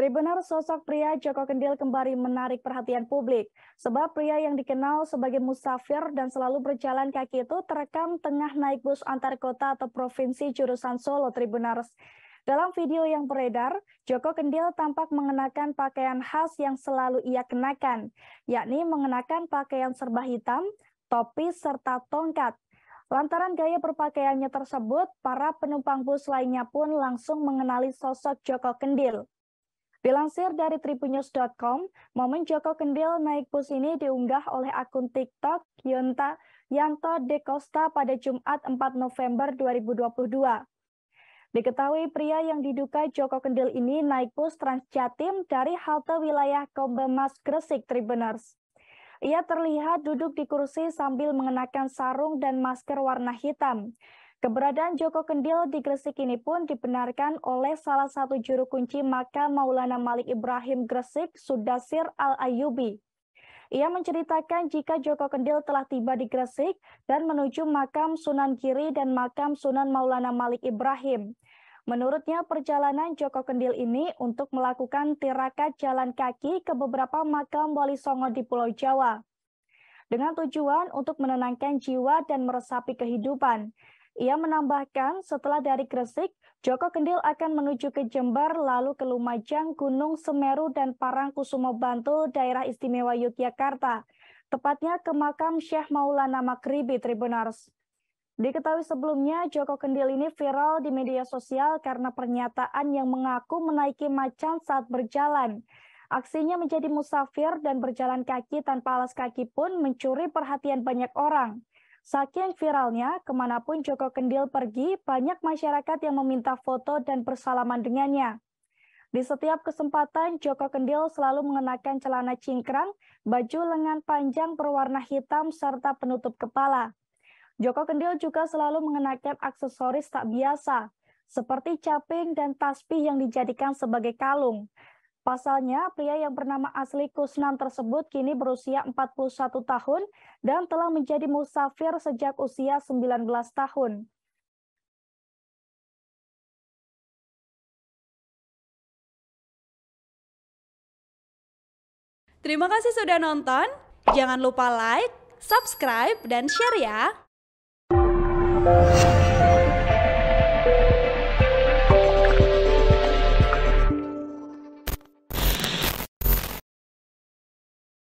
Tribunnews, sosok pria Joko Kendil kembali menarik perhatian publik. Sebab pria yang dikenal sebagai musafir dan selalu berjalan kaki itu terekam tengah naik bus antar kota atau provinsi jurusan Solo, Tribunnews. Dalam video yang beredar, Joko Kendil tampak mengenakan pakaian khas yang selalu ia kenakan, yakni mengenakan pakaian serba hitam, topi, serta tongkat. Lantaran gaya berpakaiannya tersebut, para penumpang bus lainnya pun langsung mengenali sosok Joko Kendil. Dilansir dari Tribunnews.com, momen Joko Kendil naik bus ini diunggah oleh akun TikTok Yanto De Costa pada Jumat 4 November 2022. Diketahui pria yang diduga Joko Kendil ini naik bus Transjatim dari halte wilayah Kebomas Gresik, Tribunnews. Ia terlihat duduk di kursi sambil mengenakan sarung dan masker warna hitam. Keberadaan Joko Kendil di Gresik ini pun dibenarkan oleh salah satu juru kunci makam Maulana Malik Ibrahim Gresik, Sudasir Al Ayyubi. Ia menceritakan jika Joko Kendil telah tiba di Gresik dan menuju makam Sunan Giri dan makam Sunan Maulana Malik Ibrahim. Menurutnya, perjalanan Joko Kendil ini untuk melakukan tirakat jalan kaki ke beberapa makam Wali Songo di Pulau Jawa, dengan tujuan untuk menenangkan jiwa dan meresapi kehidupan. Ia menambahkan setelah dari Gresik, Joko Kendil akan menuju ke Jember lalu ke Lumajang, Gunung Semeru, dan Parang Kusumo Bantul, Daerah Istimewa Yogyakarta. Tepatnya ke makam Syekh Maulana Maghribi, Tribunnews. Diketahui sebelumnya, Joko Kendil ini viral di media sosial karena pernyataan yang mengaku menaiki macan saat berjalan. Aksinya menjadi musafir dan berjalan kaki tanpa alas kaki pun mencuri perhatian banyak orang. Saking viralnya, kemanapun Joko Kendil pergi, banyak masyarakat yang meminta foto dan bersalaman dengannya. Di setiap kesempatan, Joko Kendil selalu mengenakan celana cingkrang, baju lengan panjang berwarna hitam, serta penutup kepala. Joko Kendil juga selalu mengenakan aksesoris tak biasa, seperti caping dan tasbih yang dijadikan sebagai kalung. Pasalnya, pria yang bernama asli Kusnan tersebut kini berusia 41 tahun dan telah menjadi musafir sejak usia 19 tahun. Terima kasih sudah nonton. Jangan lupa like, subscribe, dan share ya!